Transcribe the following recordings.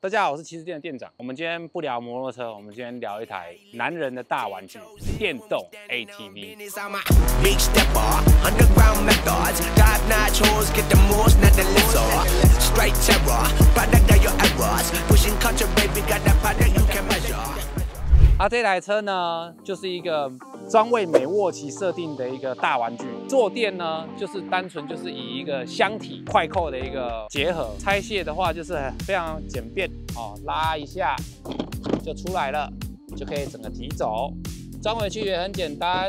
大家好，我是骑士店的店长。我们今天不聊摩托车，我们今天聊一台男人的大玩具——电动 ATV。这台车呢，就是一个专为美沃奇设定的一个大玩具。坐垫呢，就是单纯就是以一个箱体快扣的一个结合。拆卸的话，就是非常简便哦，拉一下就出来了，就可以整个提走。装回去也很简单，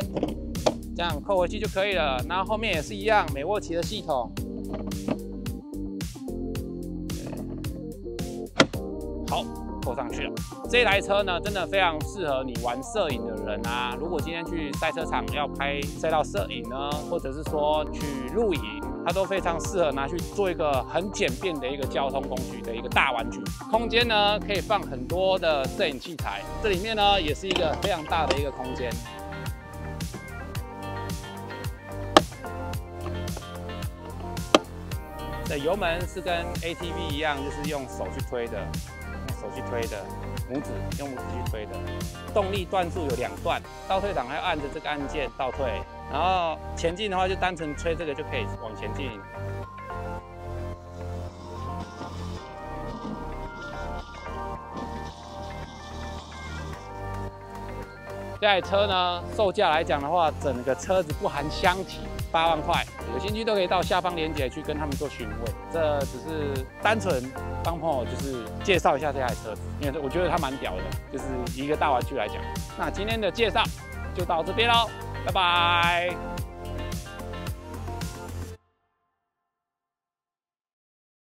这样扣回去就可以了。然后后面也是一样，美沃奇的系统。好。 扣上去了。这台车呢，真的非常适合你玩摄影的人啊。如果今天去赛车场要拍赛道摄影呢，或者是说去露营，它都非常适合拿去做一个很简便的一个交通工具的一个大玩具。空间呢，可以放很多的摄影器材，这里面呢也是一个非常大的一个空间。 油门是跟 ATV 一样，就是用手去推的，用拇指去推的。动力段数有2段，倒退档还要按着这个按键倒退，然后前进的话就单纯吹这个就可以往前进。这台车呢，售价来讲的话，整个车子不含箱体。 8万块，有兴趣都可以到下方链接去跟他们做询问。这只是单纯帮朋友就是介绍一下这台车子，因为我觉得它蛮屌的，就是一个大玩具来讲。那今天的介绍就到这边喽，拜拜。